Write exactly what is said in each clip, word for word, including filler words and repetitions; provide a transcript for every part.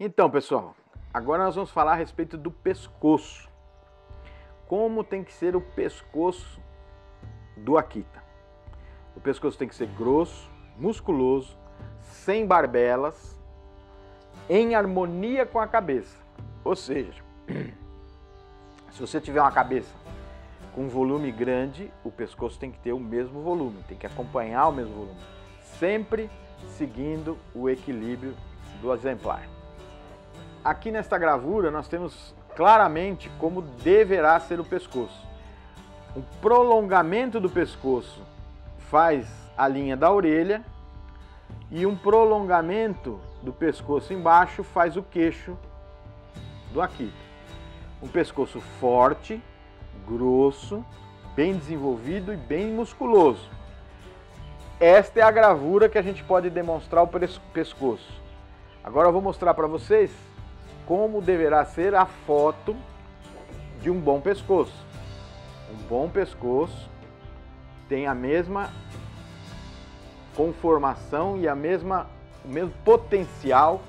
Então, pessoal, agora nós vamos falar a respeito do pescoço. Como tem que ser o pescoço do Akita? O pescoço tem que ser grosso, musculoso, sem barbelas, em harmonia com a cabeça. Ou seja, se você tiver uma cabeça com um volume grande, o pescoço tem que ter o mesmo volume, tem que acompanhar o mesmo volume, sempre seguindo o equilíbrio do exemplar. Aqui nesta gravura nós temos claramente como deverá ser o pescoço. O prolongamento do pescoço faz a linha da orelha e um prolongamento do pescoço embaixo faz o queixo do Akita. Um pescoço forte, grosso, bem desenvolvido e bem musculoso. Esta é a gravura que a gente pode demonstrar o pescoço. Agora eu vou mostrar para vocês como deverá ser a foto de um bom pescoço. Um bom pescoço tem a mesma conformação e a mesma, o mesmo potencial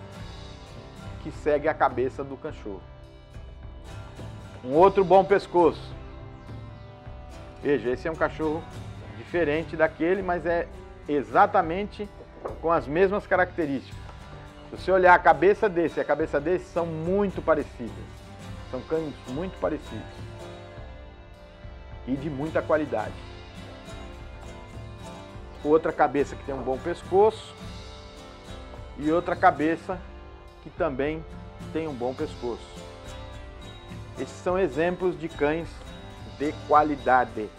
que segue a cabeça do cachorro. Um outro bom pescoço. Veja, esse é um cachorro diferente daquele, mas é exatamente com as mesmas características. Se você olhar a cabeça desse e a cabeça desse, são muito parecidas. São cães muito parecidos. E de muita qualidade. Outra cabeça que tem um bom pescoço. E outra cabeça que também tem um bom pescoço. Esses são exemplos de cães de qualidade.